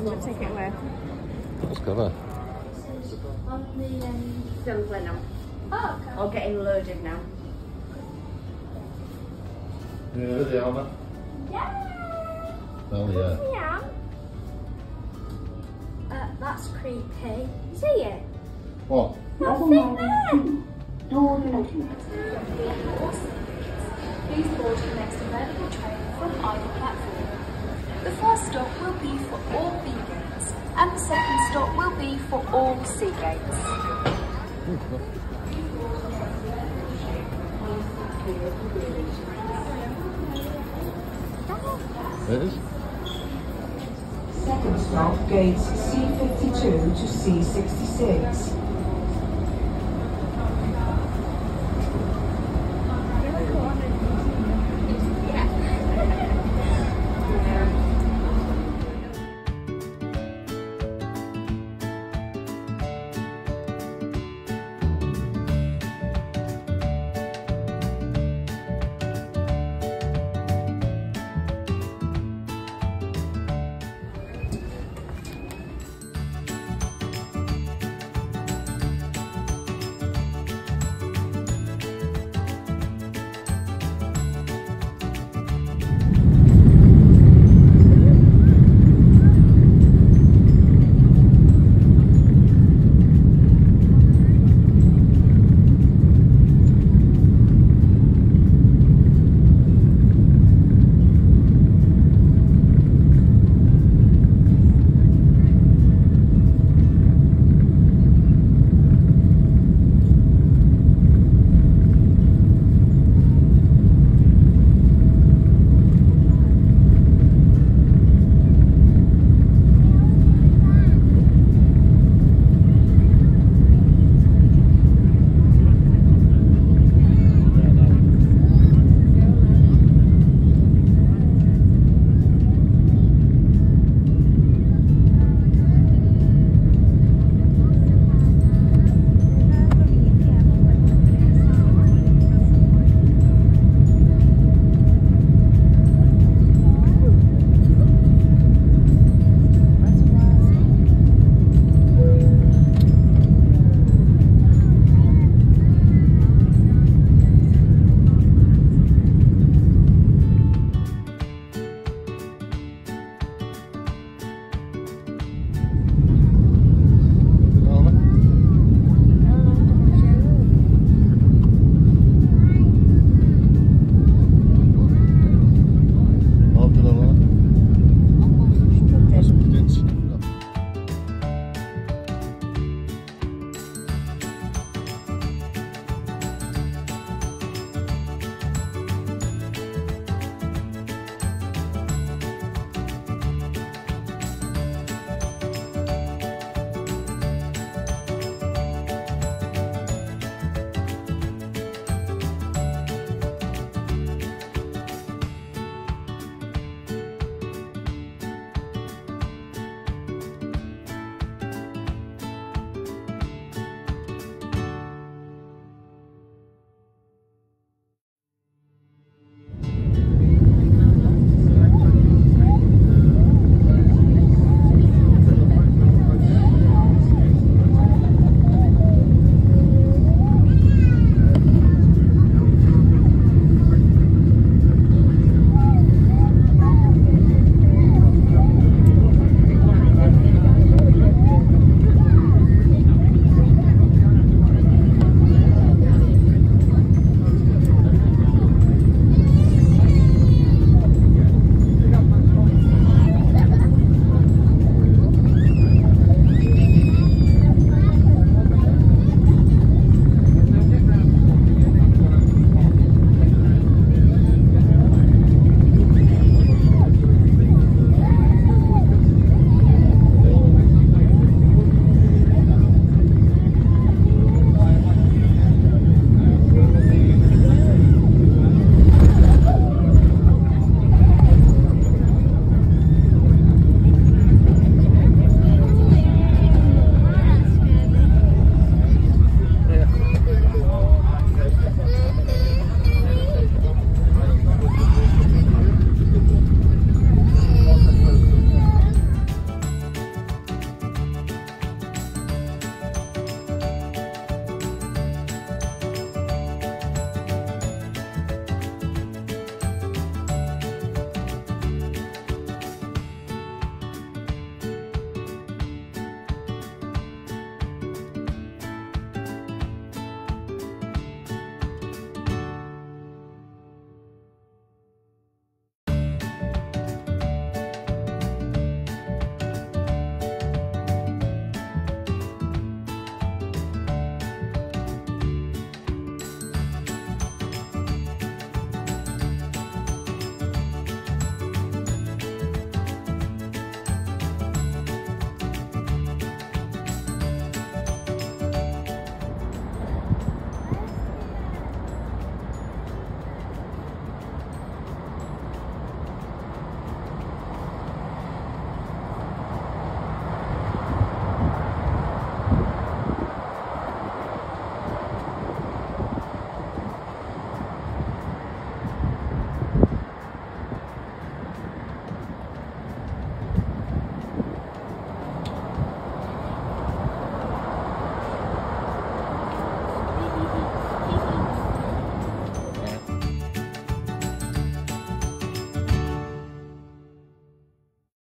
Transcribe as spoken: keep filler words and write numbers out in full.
I'm going to take it away. What's cover? On the um, simpler now. Oh, okay. Or getting loaded now. You know the armour? Yeah! Oh, yeah. Yeah. Uh, that's creepy. See it? What? That's it then! No, no, please board the next available train from either platform. The first stop will be for all B-gates, and the second stop will be for all C-gates. There it is. Second stop, gates C fifty-two to C sixty-six.